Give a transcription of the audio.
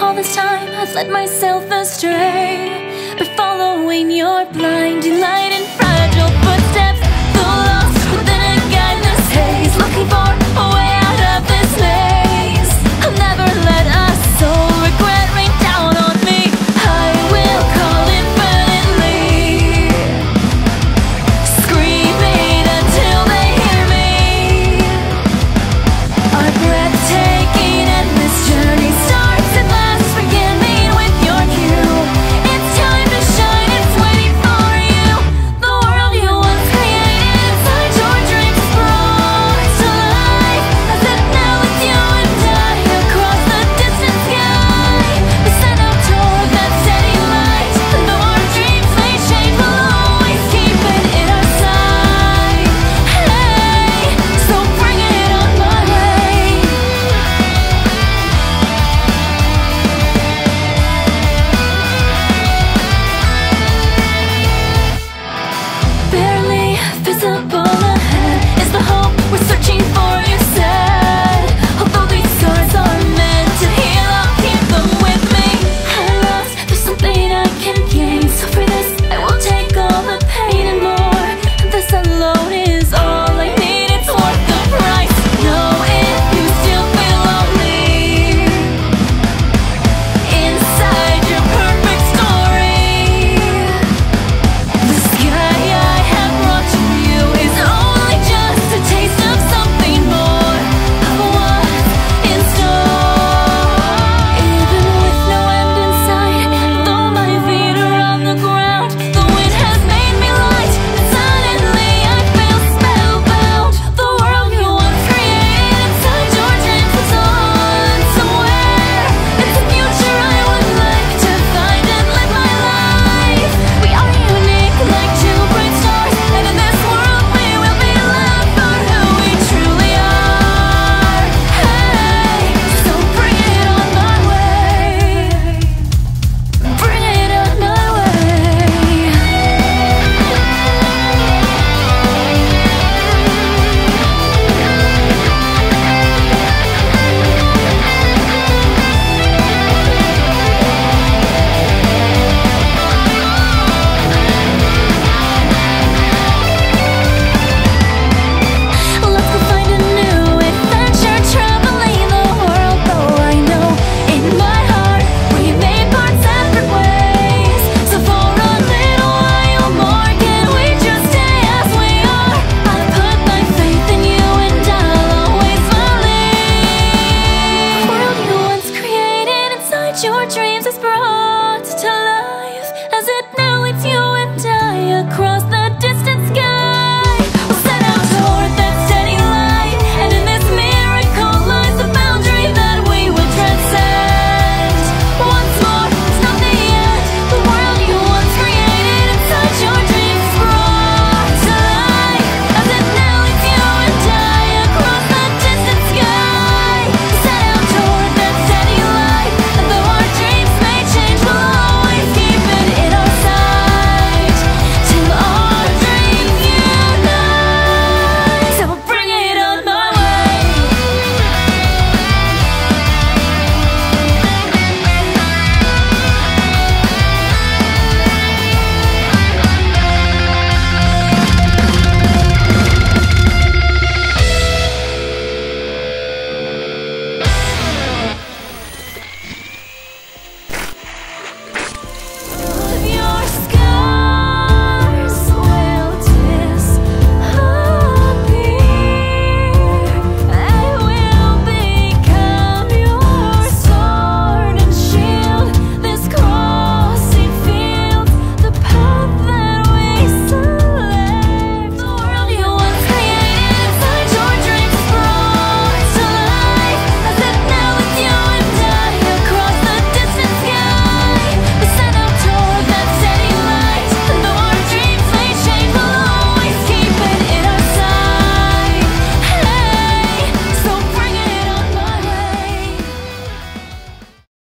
all this time has led myself astray, but following your blind delight in